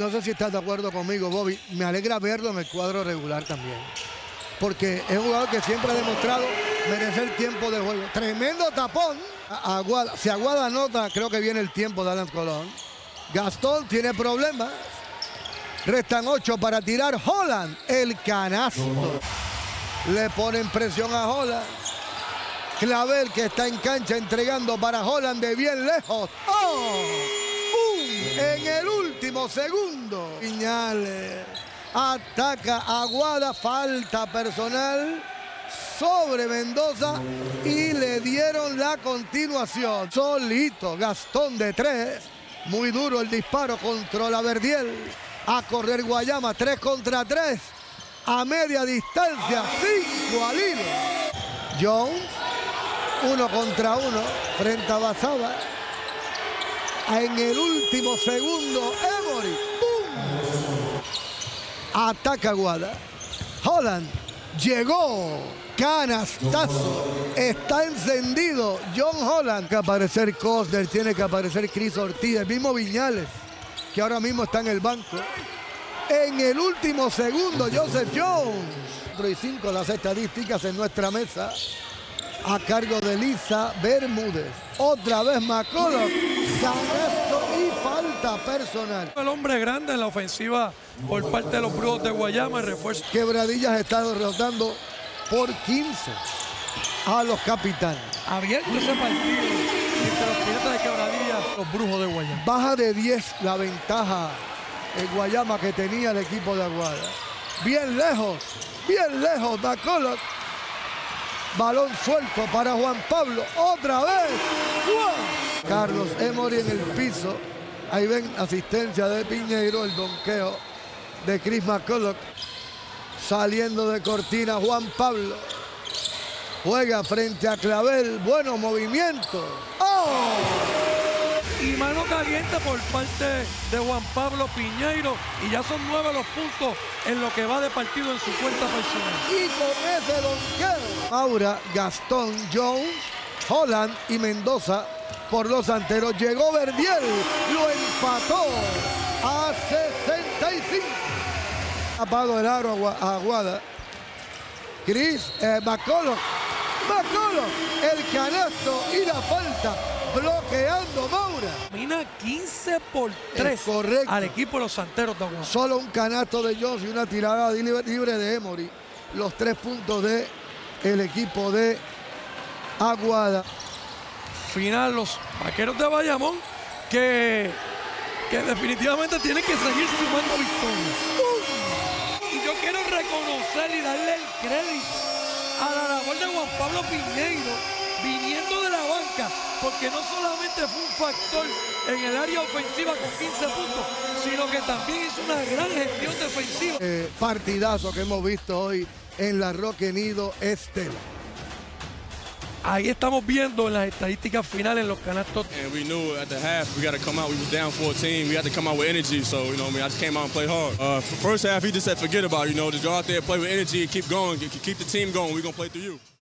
no sé si estás de acuerdo conmigo, Bobby, me alegra verlo en el cuadro regular también, porque es un jugador que siempre ha demostrado merecer tiempo de juego. Tremendo tapón a Aguada. Si Aguada anota, creo que viene el tiempo de Alan Colón. Gastón tiene problemas. Restan 8 para tirar. Holland, el canasto. Le ponen presión a Holland. Clavel, que está en cancha, entregando para Holland de bien lejos. ¡Oh! ¡Bum! En el último segundo. Viñales ataca a Aguada. Falta personal sobre Mendoza y le dieron la continuación. Solito Gastón de 3. Muy duro el disparo. Controla Verdiel. A correr Guayama, 3 contra 3, a media distancia, 5 al hilo. Jones, 1 contra 1, frente a Basaba. En el último segundo, Emory, ¡pum! Ataca Aguada. Holland, llegó, canastazo, está encendido John Holland. Tiene que aparecer Costner, tiene que aparecer Chris Ortiz, el mismo Viñales, que ahora mismo está en el banco. En el último segundo, Joseph Jones. 4 y 5 las estadísticas en nuestra mesa, a cargo de Lisa Bermúdez. Otra vez McCullough, canasto y falta personal. El hombre grande en la ofensiva por parte de los Brujos de Guayama, el refuerzo. Quebradillas está derrotando por 15 a los capitanes. Abierto ese partido. Los de Quebradillas, los Brujos de Guayama. Baja de 10 la ventaja en Guayama que tenía el equipo de Aguada. Bien lejos, McCullough. Balón suelto para Juan Pablo. ¡Otra vez! ¡Juan! Carlos Emory en el piso. Ahí ven asistencia de Piñeiro, el donqueo de Chris McCullough. Saliendo de cortina Juan Pablo. Juega frente a Clavel. Buenos movimientos. Y mano caliente por parte de Juan Pablo Piñeiro. Y ya son 9 los puntos en lo que va de partido en su cuenta personal. Y con ese donqueo. Maura, Gastón, Jones, Holland y Mendoza por los anteros. Llegó Verdiel, lo empató a 65. Tapado el aro a Aguada. Chris McCullough. El canasto y la falta, bloqueando Maura. Mina 15 por 3 correcto. Al equipo de los santeros de Aguada. Solo un canasto de Jones y una tirada libre de Emory. Los 3 puntos del equipo de Aguada. Final, los vaqueros de Bayamón que definitivamente tienen que seguir sumando victorias. Y yo quiero reconocer y darle el crédito a la labor de Juan Pablo Piñeiro, viniendo de la banca, porque no solamente fue un factor en el área ofensiva con 15 puntos, sino que también hizo una gran gestión defensiva. Partidazo que hemos visto hoy en la Roque Nido Este. Ahí estamos viendo en las estadísticas finales los canastos. And we knew at the half we got to come out. We was down 14. We had to come out with energy. So you know, I mean, I just came out and played hard. For first half, he just said, forget about it. You know, just go out there, play with energy, and keep going, keep the team going. We're gonna play through you.